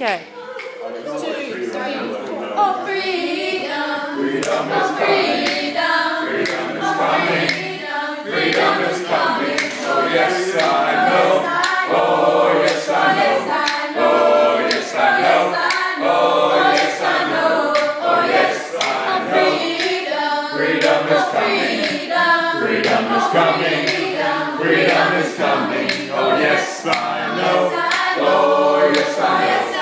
Okay. 1, 2, 3, 4. Oh, freedom! Freedom is coming! Freedom is coming! Freedom is coming! Oh, yes, I know! Oh, yes, I know! Oh, yes, I know! Oh, yes, I know! Oh, yes, I know! Freedom is coming! Freedom is coming! Freedom is coming! Oh, yes, I know! Oh, yes, I know!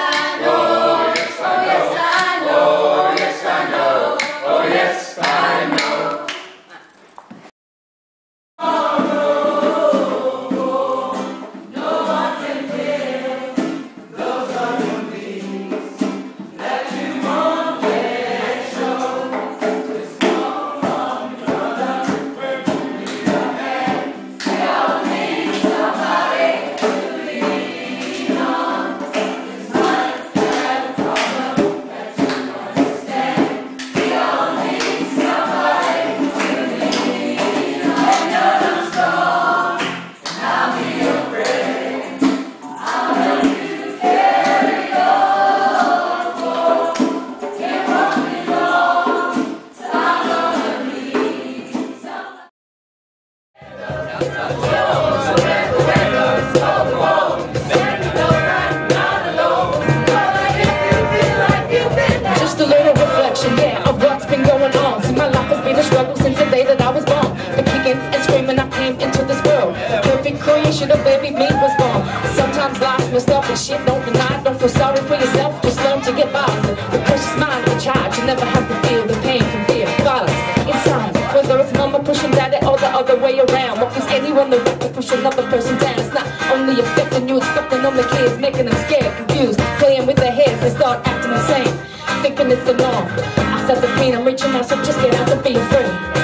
Just a little reflection, yeah, of what's been going on. See, my life has been a struggle since the day that I was born. Been kicking and screaming, I came into this world. The perfect creation of baby me was born. Sometimes life's messed up and shit, don't deny. Don't feel sorry for yourself, just learn to get by. The precious mind in charge, you never have to feel the pain from fear, violence, inside. Whether it's mama pushing daddy or the other way around, what is anyone the right to push another person down? It's not only affecting you, it's affecting all the kids, making them scared, confused, playing with their heads, they start acting insane, thinking it's the norm. I said the pain, I'm reaching out, so just get out and be free.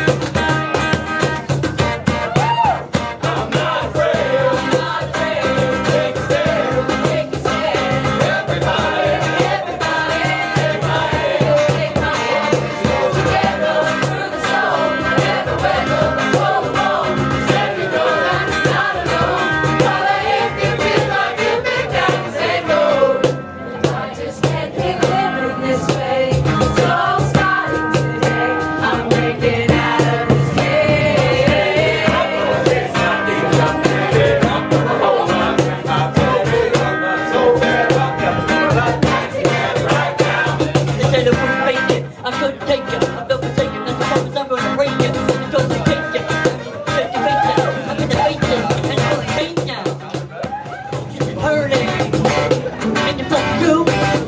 Hurting, and you fuck you.